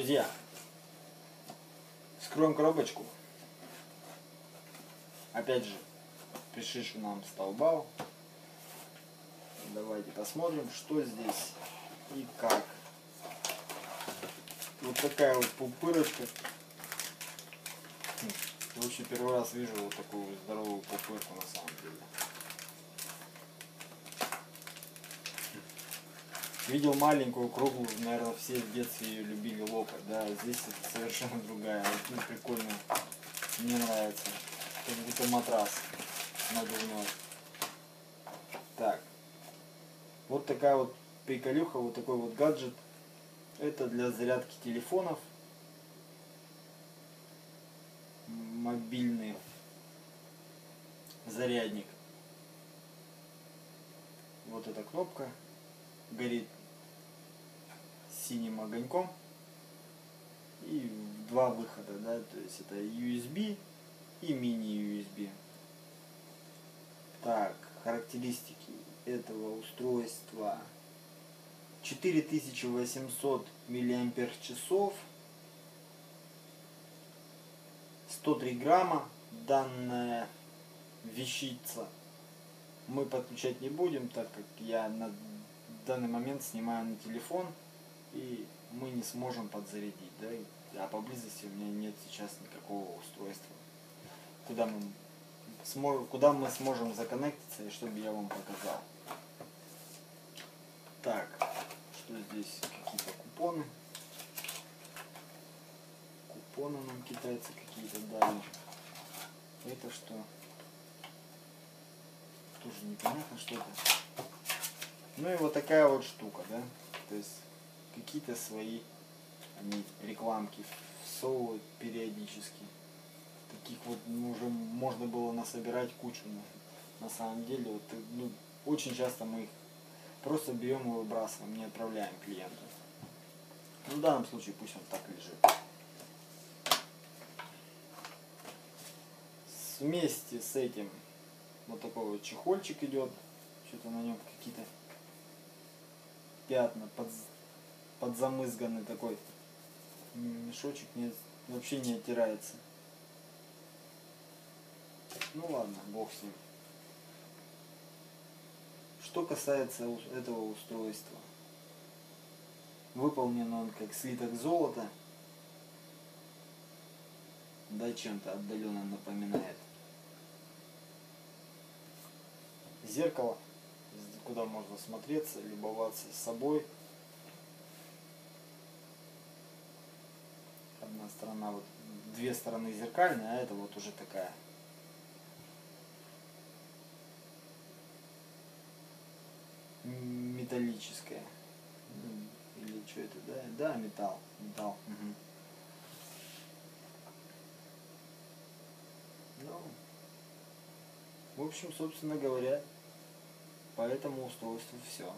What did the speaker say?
друзья, вскроем коробочку. Опять же, пришишу нам столба. Давайте посмотрим, что здесь и как. Вот такая вот пупырочка. Вообще первый раз вижу вот такую здоровую пупырку на самом деле. Видел маленькую круглую, наверное, все в детстве ее любили лопать, да, здесь это совершенно другая, очень прикольно, мне нравится, как будто матрас надувной. Так, вот такая вот приколюха, вот такой вот гаджет, это для зарядки телефонов мобильный зарядник. Вот эта кнопка горит синим огоньком, и два выхода, да, то есть это USB и мини USB. Так, характеристики этого устройства: 4800 мАч, 103 грамма. Данная вещица мы подключать не будем, так как я на данный момент снимаю на телефон, и мы не сможем подзарядить, да? А поблизости у меня нет сейчас никакого устройства, куда мы сможем законнектиться, и чтобы я вам показал. Так, что здесь, какие-то купоны нам китайцы какие-то дали. Это что? Тоже непонятно, что это. Ну и вот такая вот штука, да, то есть какие-то свои они рекламки всовывают периодически. Таких вот уже можно было насобирать кучу, но на самом деле вот, ну, очень часто мы их просто берем и выбрасываем, не отправляем клиенту. Ну, в данном случае пусть он так лежит. Вместе с этим вот такой вот чехольчик идет, что-то на нем какие-то пятна, подзамызганный такой мешочек, вообще не оттирается. Ну ладно, бог с ним. Что касается этого устройства, выполнен он как слиток золота, да, чем-то отдаленно напоминает зеркало, куда можно смотреться, любоваться собой. Одна сторона, вот две стороны зеркальные, а это вот уже такая. Металлическая. Или что это, да? Да, металл. Угу. Ну, в общем, собственно говоря, по этому устройству все.